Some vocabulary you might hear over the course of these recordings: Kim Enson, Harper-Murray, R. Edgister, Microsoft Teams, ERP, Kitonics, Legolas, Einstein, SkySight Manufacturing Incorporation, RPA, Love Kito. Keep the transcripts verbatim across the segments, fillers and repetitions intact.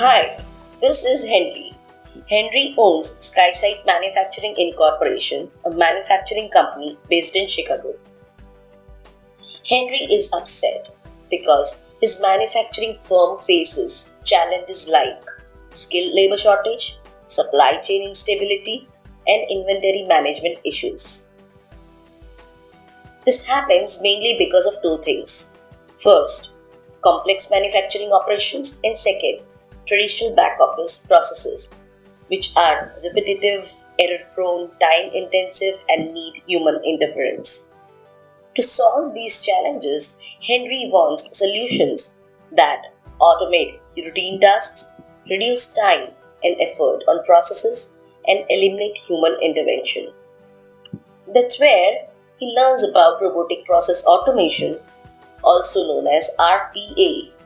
Hi, this is Henry. Henry owns SkySight Manufacturing Incorporation, a manufacturing company based in Chicago. Henry is upset because his manufacturing firm faces challenges like skilled labor shortage, supply chain instability, and inventory management issues. This happens mainly because of two things. First, complex manufacturing operations, and second, traditional back-office processes, which are repetitive, error-prone, time-intensive, and need human interference. To solve these challenges, Henry wants solutions that automate routine tasks, reduce time and effort on processes, and eliminate human intervention. That's where he learns about robotic process automation, also known as R P A.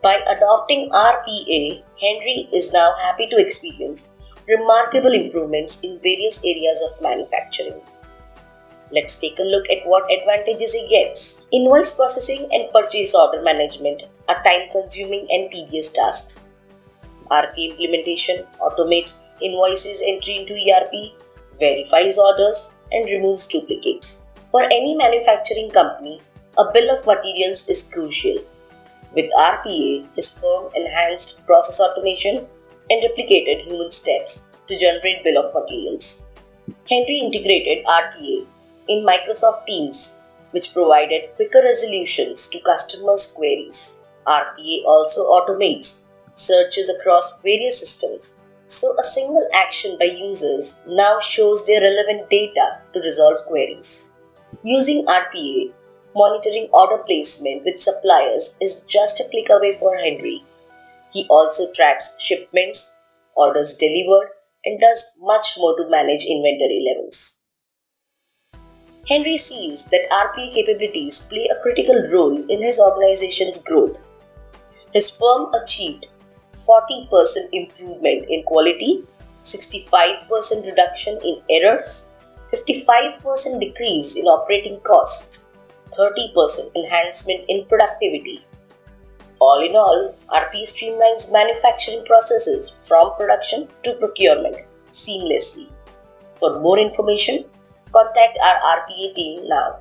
By adopting R P A, Henry is now happy to experience remarkable improvements in various areas of manufacturing. Let's take a look at what advantages he gets. Invoice processing and purchase order management are time-consuming and tedious tasks. R P A implementation automates invoices entry into E R P, verifies orders, and removes duplicates. For any manufacturing company, a bill of materials is crucial. With R P A, his firm enhanced process automation and replicated human steps to generate bill of materials. Henry integrated R P A in Microsoft Teams, which provided quicker resolutions to customers' queries. R P A also automates searches across various systems, so a single action by users now shows their relevant data to resolve queries. Using R P A, monitoring order placement with suppliers is just a click away for Henry. He also tracks shipments, orders delivered, and does much more to manage inventory levels. Henry sees that R P A capabilities play a critical role in his organization's growth. His firm achieved forty percent improvement in quality, sixty-five percent reduction in errors, fifty-five percent decrease in operating costs, thirty percent enhancement in productivity. All in all, R P A streamlines manufacturing processes from production to procurement seamlessly. For more information, contact our R P A team now.